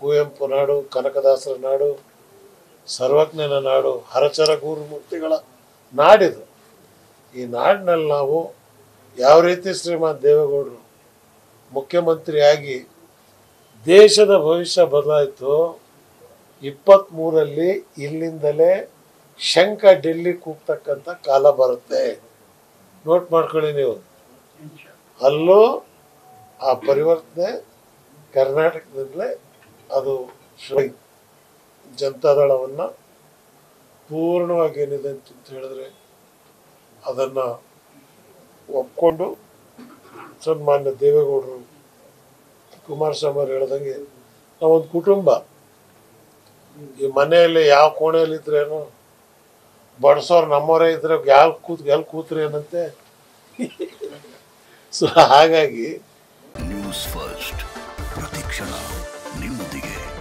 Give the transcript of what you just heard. ಕುವೆಂಪು ನಾಡು, ಕನಕದಾಸರ ನಾಡು, ಸರ್ವಜ್ಞನ ನಾಡು, ಹರಚರ ಗುರು ಮೂರ್ತಿಗಳ ನಾಡಿದು. ಈ ನಾಡಿನಲ್ಲಿ ನಾವು ಯಾವ ರೀತಿ ಶ್ರೀಮಾನ್ ದೇವೇಗೌಡರು ಮುಖ್ಯಮಂತ್ರಿಯಾಗಿ ದೇಶದ ಭವಿಷ್ಯ ಬದಲಾಯಿತು. 23ರಲ್ಲಿ ಇಲ್ಲಿಂದಲೇ ಶಂಕ ಡೆಲ್ಲಿ ಕೂಗ್ತಕ್ಕಂಥ ಕಾಲ ಬರುತ್ತೆ, ನೋಟ್ ಮಾಡ್ಕೊಳ್ಳಿ ನೀವು. ಅಲ್ಲೂ ಆ ಪರಿವರ್ತನೆ ಕರ್ನಾಟಕದಲ್ಲೇ ಅದು ಜನತಾದಳವನ್ನು ಪೂರ್ಣವಾಗಿ ಏನಿದೆ ಅಂತ ಹೇಳಿದ್ರೆ ಅದನ್ನು ಒಪ್ಕೊಂಡು ಸನ್ಮಾನ್ಯ ದೇವೇಗೌಡರು ಕುಮಾರಸ್ವಾಮಿ ಅವರು ಹೇಳ್ದಂಗೆ ನಾವೊಂದು ಕುಟುಂಬ. ಈ ಮನೆಯಲ್ಲಿ ಯಾವ ಕೋಣೆಯಲ್ಲಿದ್ರೇನು ಬಡಿಸೋರು ನಮ್ಮವರೇ ಇದ್ರೆ ಯಾವ ಕೂತ್ರಿ ಏನಂತೆ. ಸೊ ಹಾಗಾಗಿ ನ್ಯೂಸ್ ಫಸ್ಟ್ ಪ್ರತಿಕ್ಷಣ ನಿಮ್ಮೊಂದಿಗೆ.